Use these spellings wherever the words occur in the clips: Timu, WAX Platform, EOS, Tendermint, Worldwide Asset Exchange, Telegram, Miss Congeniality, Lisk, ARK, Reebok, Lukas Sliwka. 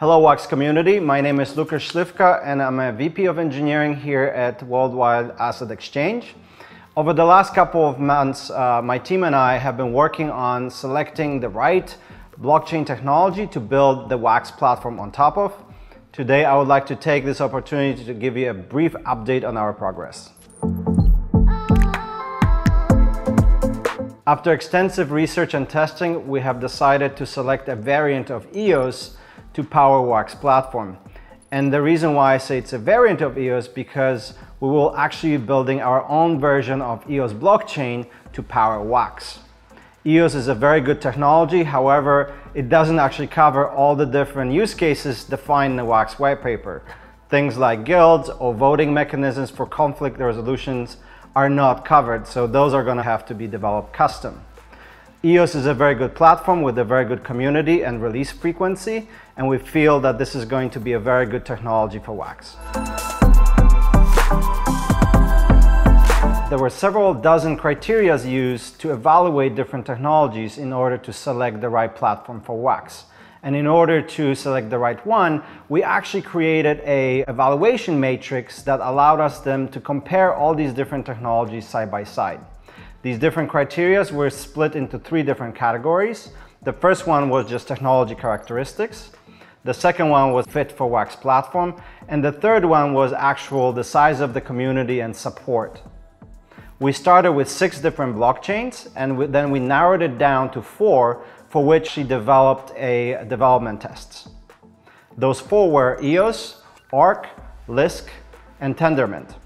Hello ARK community, my name is Lukas Sliwka and I'm a VP of Engineering here at Worldwide Asset Exchange. Over the last couple of months, my team and I have been working on selecting the right blockchain technology to build the WAX platform on top of. Today, I would like to take this opportunity to give you a brief update on our progress. After extensive research and testing, we have decided to select a variant of EOS to power WAX platform. And the reason why I say it's a variant of EOS because we will actually be building our own version of EOS blockchain to power WAX. EOS is a very good technology, however, it doesn't actually cover all the different use cases defined in the WAX white paper. Things like guilds or voting mechanisms for conflict resolutions are not covered, so those are going to have to be developed custom. EOS is a very good platform with a very good community and release frequency, and we feel that this is going to be a very good technology for WAX. There were several dozen criteria used to evaluate different technologies in order to select the right platform for WAX. And in order to select the right one, we actually created an evaluation matrix that allowed us then to compare all these different technologies side by side. These different criteria were split into three different categories. The first one was just technology characteristics. The second one was fit for WAX platform. And the third one was actual the size of the community and support. We started with 6 different blockchains and then we narrowed it down to 4 for which we developed a development tests. Those 4 were EOS, ARK, Lisk, and Tendermint.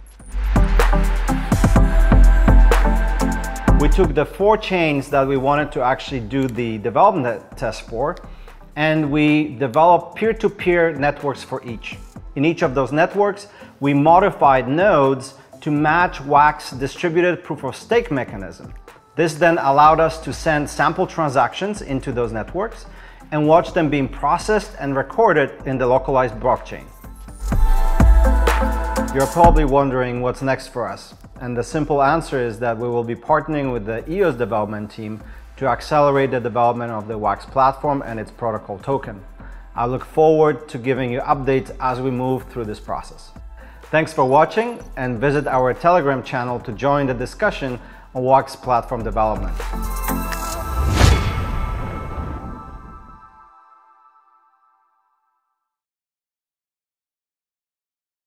We took the 4 chains that we wanted to actually do the development test for and we developed peer-to-peer networks for each. In each of those networks, we modified nodes to match WAX distributed proof-of-stake mechanism. This then allowed us to send sample transactions into those networks and watch them being processed and recorded in the localized blockchain. You're probably wondering what's next for us. And the simple answer is that we will be partnering with the EOS development team to accelerate the development of the WAX platform and its protocol token. I look forward to giving you updates as we move through this process. Thanks for watching and visit our Telegram channel to join the discussion on WAX platform development.